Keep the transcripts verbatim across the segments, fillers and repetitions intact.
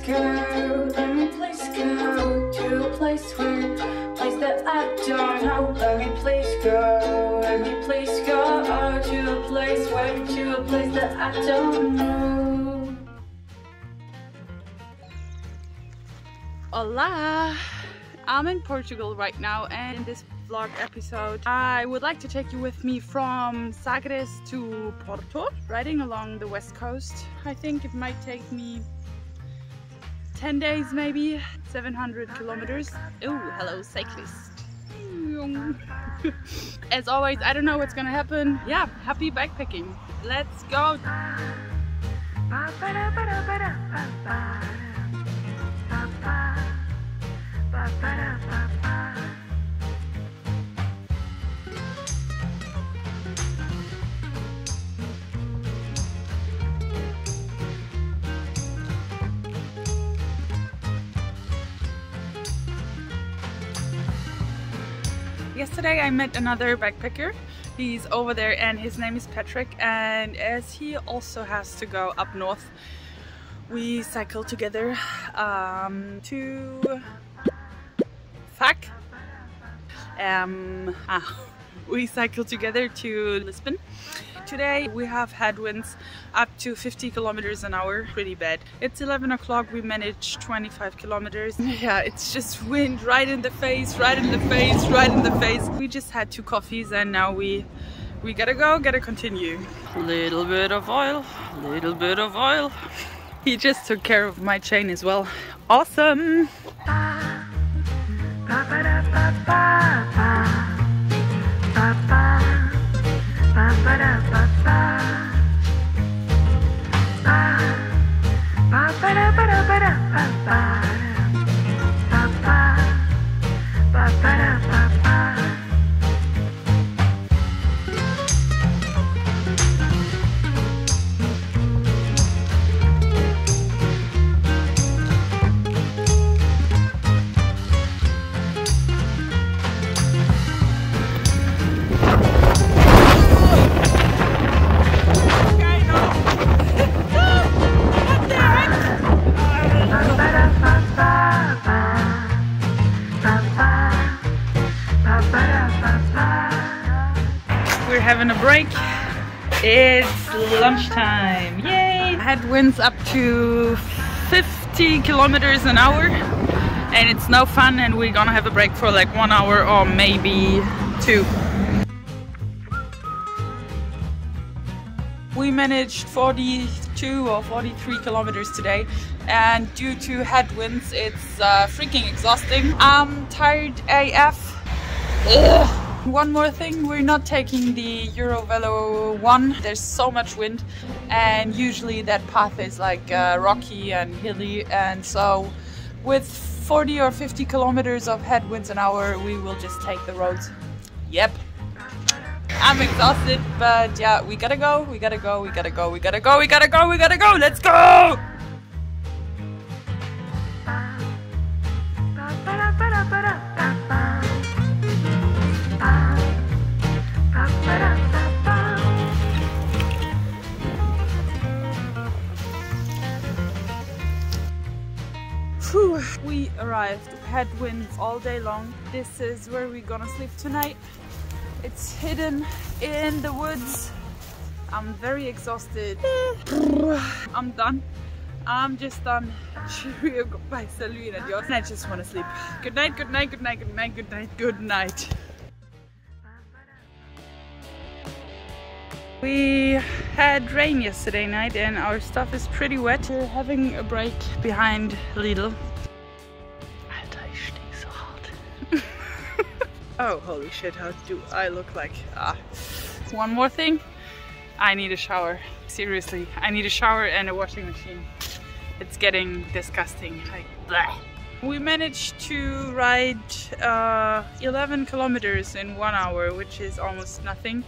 place go, let me place go, to a place where, place that I don't know. Let me place go, let me place go, to a place where, to a place that I don't know. Hola! I'm in Portugal right now, and in this vlog episode I would like to take you with me from Sagres to Porto, riding along the west coast. I think it might take me ten days, maybe seven hundred kilometers. Oh, hello cyclist. As always, I don't know what's gonna happen. Yeah, happy backpacking. Let's go. Yesterday I met another backpacker. He's over there and his name is Patrick, and as he also has to go up north, we cycle together um, to... Fuck! Um, ah, we cycle together to Lisbon. Today we have headwinds up to fifty kilometers an hour. Pretty bad. It's eleven o'clock, we managed twenty-five kilometers. Yeah, it's just wind right in the face, right in the face, right in the face. We just had two coffees and now we we gotta go, gotta continue. Little bit of oil, little bit of oil. He just took care of my chain as well. Awesome! Having a break. It's lunchtime. Yay! Headwinds up to fifty kilometers an hour, and it's no fun, and we're gonna have a break for like one hour or maybe two. We managed forty-two or forty-three kilometers today, and due to headwinds it's uh, freaking exhausting. I'm tired A F. Ugh. One more thing, we're not taking the Eurovelo one. There's so much wind, and usually that path is like uh, rocky and hilly, and so with forty or fifty kilometers of headwinds an hour we will just take the roads. Yep. I'm exhausted, but yeah, we gotta go, we gotta go, we gotta go, we gotta go, we gotta go, we gotta go, let's go! Whew. We arrived, headwinds all day long. This is where we're gonna sleep tonight. It's hidden in the woods. I'm very exhausted. I'm done. I'm just done. Cheerio, goodbye, Selina, adios. And I just wanna sleep. Good night, good night, good night, good night, good night, good night. We had rain yesterday night and our stuff is pretty wet. We're having a break behind Lidl. Alter, ich stink so hard. Oh, holy shit, how do I look like? Ah. One more thing, I need a shower. Seriously, I need a shower and a washing machine. It's getting disgusting. Like, bleh. We managed to ride uh, eleven kilometers in one hour, which is almost nothing.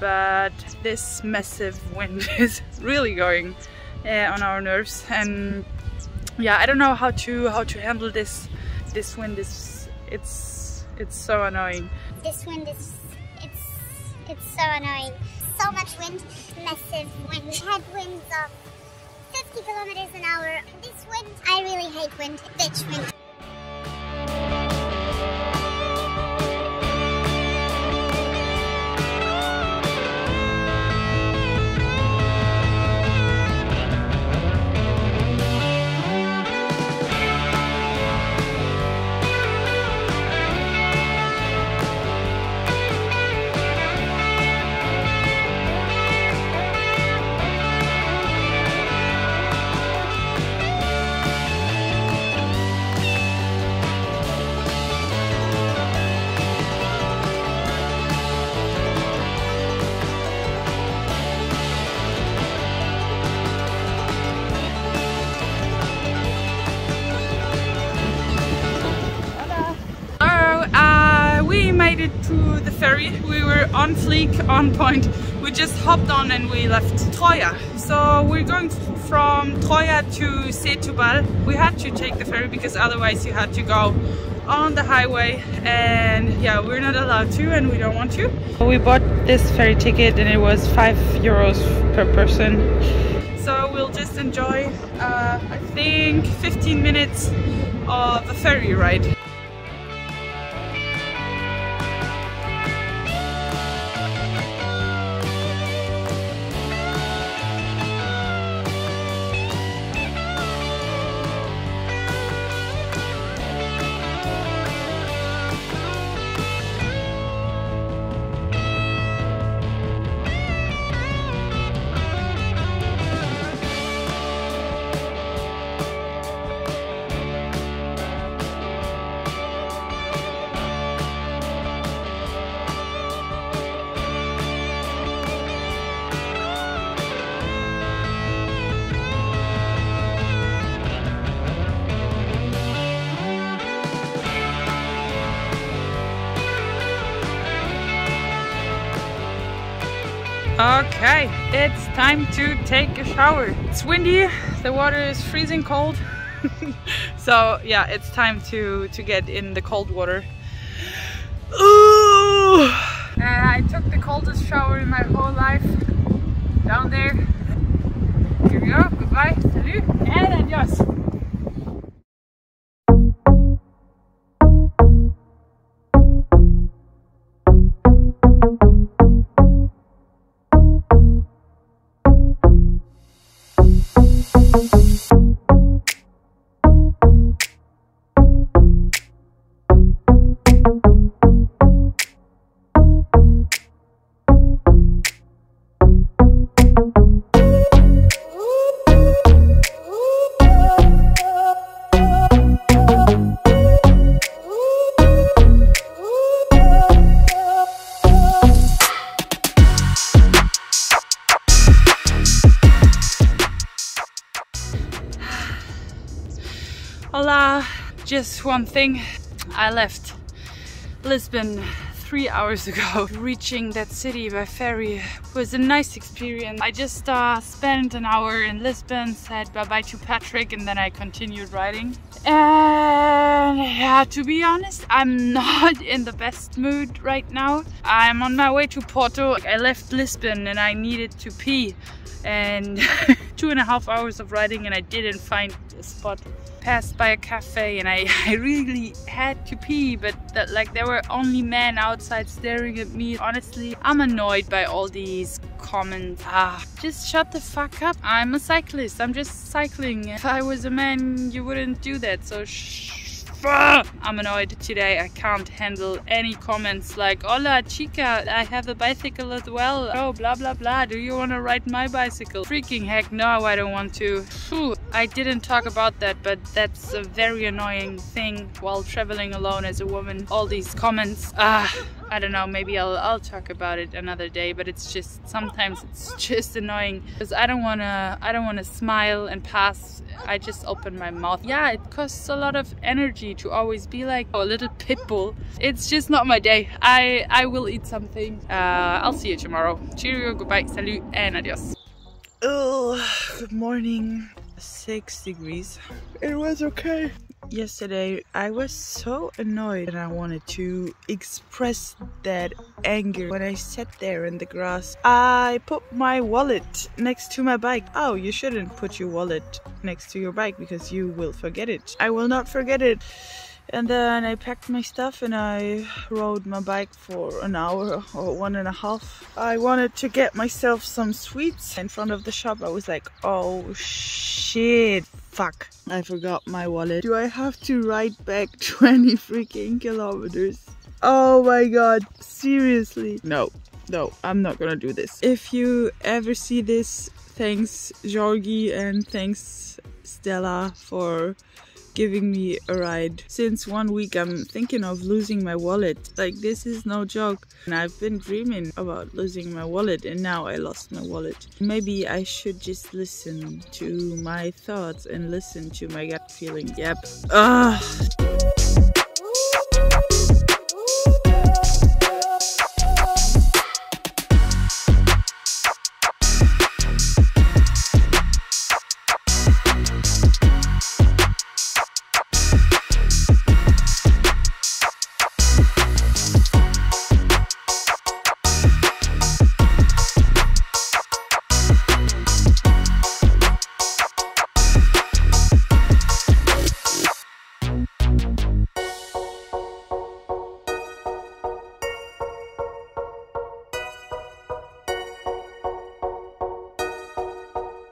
But this massive wind is really going uh, on our nerves, and yeah, I don't know how to how to handle this. This wind is it's it's so annoying. This wind is it's it's so annoying. So much wind, massive wind, headwinds of fifty kilometers an hour. This wind, I really hate wind. Bitch wind. To the ferry. We were on fleek, on point. We just hopped on and we left Troia. So we're going from Troia to Setubal. We had to take the ferry because otherwise you had to go on the highway, and yeah, we're not allowed to and we don't want to. We bought this ferry ticket and it was five euros per person. So we'll just enjoy uh, I think fifteen minutes of a ferry ride. Okay, it's time to take a shower. It's windy, the water is freezing cold. So yeah, it's time to, to get in the cold water. Ooh! Uh, I took the coldest shower in my whole life. Down there. Here we go, goodbye, salut, and adios! Hola! Just one thing, I left Lisbon three hours ago. Reaching that city by ferry was a nice experience. I just uh, spent an hour in Lisbon, said bye-bye to Patrick, and then I continued riding. And yeah, to be honest, I'm not in the best mood right now. I'm on my way to Porto. I left Lisbon and I needed to pee, and two and a half hours of riding and I didn't find a spot. Passed by a cafe and I, I really had to pee, but that, like, there were only men outside staring at me. Honestly, I'm annoyed by all these comments. Ah, just shut the fuck up. I'm a cyclist, I'm just cycling. If I was a man, you wouldn't do that, so shh. I'm annoyed today. I can't handle any comments like, hola chica, I have a bicycle as well. Oh, blah blah blah, do you want to ride my bicycle? Freaking heck no, I don't want to. Whew. I didn't talk about that, but that's a very annoying thing while traveling alone as a woman. All these comments. Ah, I don't know, maybe I'll, I'll talk about it another day, but it's just, sometimes it's just annoying. Because I don't want to, I don't want to smile and pass, I just open my mouth. Yeah, it costs a lot of energy to always be like a little pit bull. It's just not my day. I, I will eat something. Uh, I'll see you tomorrow. Cheerio, goodbye, salut, and adios. Oh, good morning. Six degrees. It was okay. Yesterday I was so annoyed and I wanted to express that anger. When I sat there in the grass, I put my wallet next to my bike. Oh, you shouldn't put your wallet next to your bike because you will forget it. I will not forget it. And then I packed my stuff and I rode my bike for an hour or one and a half. I wanted to get myself some sweets. In front of the shop I was like, oh shit, fuck, I forgot my wallet. Do I have to ride back twenty freaking kilometers? Oh my god, seriously. No, no, I'm not gonna do this. If you ever see this, thanks Georgi and thanks Stella for giving me a ride. Since one week I'm thinking of losing my wallet. Like, this is no joke. And I've been dreaming about losing my wallet and now I lost my wallet. Maybe I should just listen to my thoughts and listen to my gut feeling. Yep. Ugh.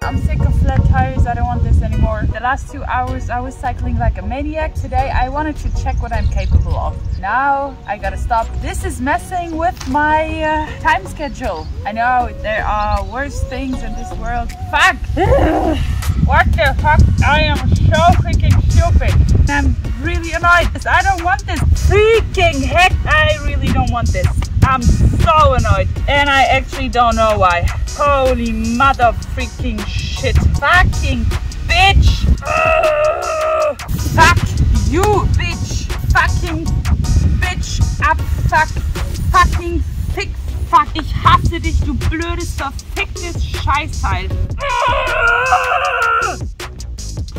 I'm sick of flat tires, I don't want this anymore. The last two hours I was cycling like a maniac. Today I wanted to check what I'm capable of. Now I gotta stop. This is messing with my uh, time schedule. I know there are worse things in this world. Fuck! What the fuck? I am so freaking stupid. I'm really annoyed. I don't want this. Freaking heck, I really don't want this. I'm so annoyed and I actually don't know why. Holy mother freaking shit. Fucking bitch. Ugh. Fuck you, bitch. Fucking bitch. Abfuck. Fucking fick. Fuck. Ich hasse dich, du blödes, verficktes Scheißteil. Ugh.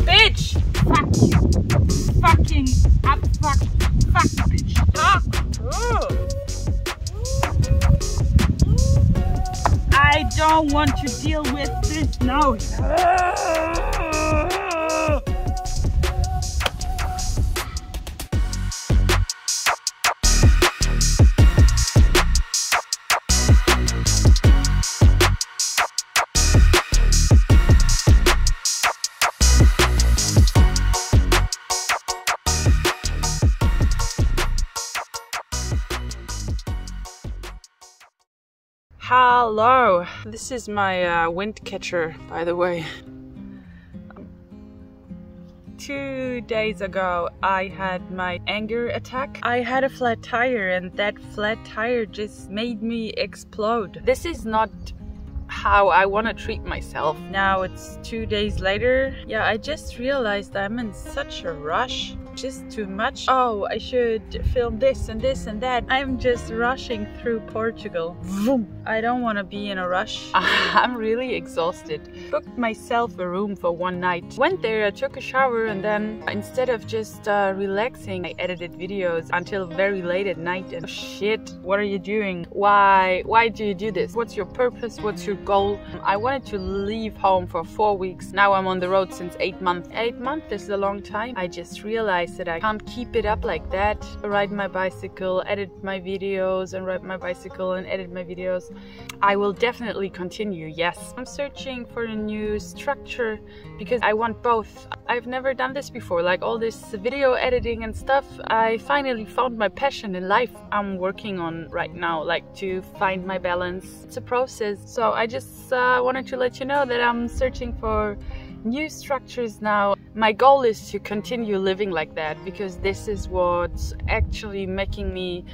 Bitch. Fuck you. Fucking abfuck. Fuck, bitch. Fuck. Ugh. I don't want to deal with this now. Hello, this is my uh, wind catcher, by the way. Two days ago I had my anger attack. I had a flat tire and that flat tire just made me explode. This is not how I want to treat myself. Now it's two days later. Yeah, I just realized I'm in such a rush. Just too much. Oh, I should film this and this and that. I'm just rushing through Portugal. Vroom. I don't want to be in a rush. I'm really exhausted. Booked myself a room for one night. Went there, I took a shower and then instead of just uh, relaxing, I edited videos until very late at night and oh, shit, what are you doing? Why, why do you do this? What's your purpose? What's your goal? I wanted to leave home for four weeks. Now I'm on the road since eight months. Eight months is a long time. I just realized that I can't keep it up like that. Ride my bicycle, edit my videos and ride my bicycle and edit my videos. I will definitely continue, yes. I'm searching for a new structure because I want both. I've never done this before, like all this video editing and stuff. I finally found my passion in life I'm working on right now, like to find my balance. It's a process. So I just uh, wanted to let you know that I'm searching for new structures now. My goal is to continue living like that because this is what's actually making me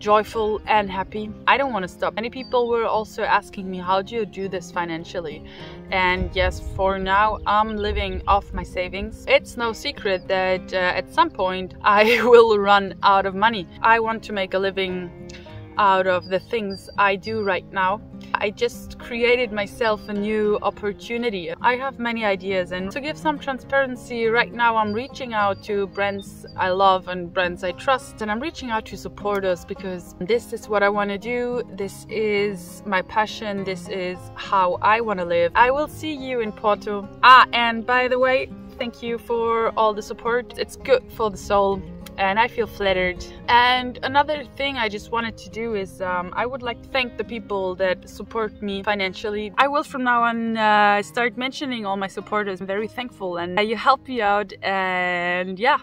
joyful and happy. I don't want to stop. Many people were also asking me, how do you do this financially? And yes, for now I'm living off my savings. It's no secret that uh, at some point I will run out of money. I want to make a living out of the things I do right now. I just created myself a new opportunity. I have many ideas, and to give some transparency, right now I'm reaching out to brands I love and brands I trust, and I'm reaching out to supporters because this is what I want to do, this is my passion, this is how I want to live. I will see you in Porto. Ah, and by the way, thank you for all the support. It's good for the soul and I feel flattered. And another thing I just wanted to do is um, I would like to thank the people that support me financially. I will from now on uh, start mentioning all my supporters. I'm very thankful, and uh, you help me out, and yeah.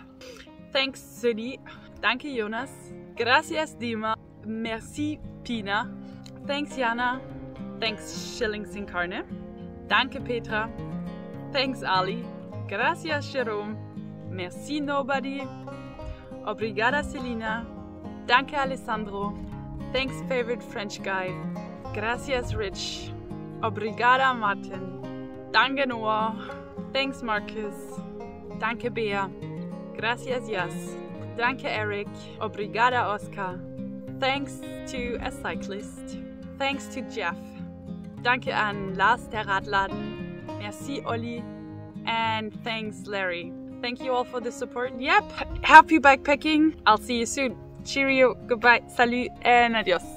Thanks Sudi. Danke Jonas. Gracias Dima. Merci Pina. Thanks Jana. Thanks Shillings in Carne. Danke Petra. Thanks Ali. Gracias Jerome, merci Nobody, obrigada Selina, danke Alessandro, thanks favorite French guy, gracias Rich, obrigada Martin, danke Noah, thanks Marcus, danke Bea, gracias Yas, danke Eric, obrigada Oscar, thanks to a cyclist, thanks to Jeff, danke an Lars der Radladen, merci Oli, and thanks Larry. Thank you all for the support. Yep, happy backpacking. I'll see you soon. Cheerio, goodbye, salut, and adios.